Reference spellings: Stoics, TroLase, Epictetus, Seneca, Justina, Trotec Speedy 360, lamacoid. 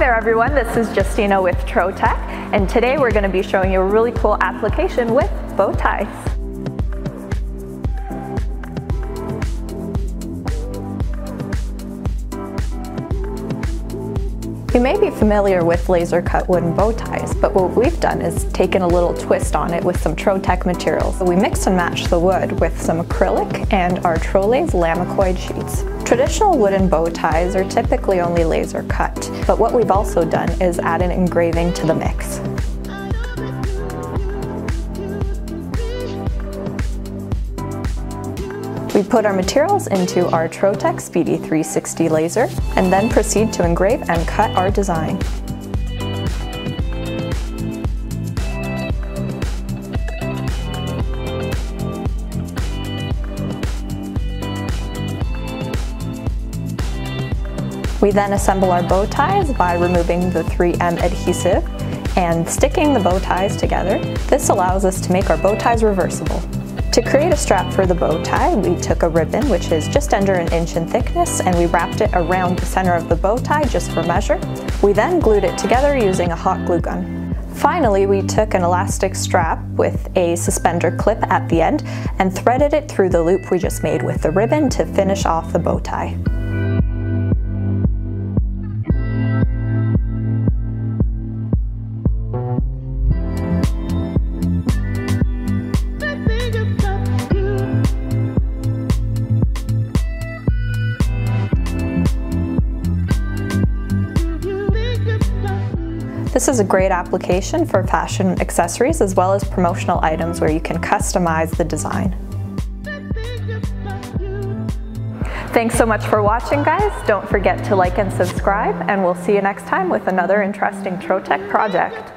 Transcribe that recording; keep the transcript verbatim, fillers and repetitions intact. there everyone, this is Justina with Trotec, and today we're going to be showing you a really cool application with bow ties. You may be familiar with laser cut wooden bow ties, but what we've done is taken a little twist on it with some Trotec materials. So we mixed and matched the wood with some acrylic and our TroLase lamacoid sheets. Traditional wooden bow ties are typically only laser cut, but what we've also done is add an engraving to the mix. We put our materials into our Trotec Speedy three sixty laser and then proceed to engrave and cut our design. We then assemble our bow ties by removing the three M adhesive and sticking the bow ties together. This allows us to make our bow ties reversible. To create a strap for the bow tie, we took a ribbon, which is just under an inch in thickness, and we wrapped it around the center of the bow tie just for measure. We then glued it together using a hot glue gun. Finally, we took an elastic strap with a suspender clip at the end and threaded it through the loop we just made with the ribbon to finish off the bow tie. This is a great application for fashion accessories as well as promotional items where you can customize the design. Thanks so much for watching, guys. Don't forget to like and subscribe, and we'll see you next time with another interesting Trotec project.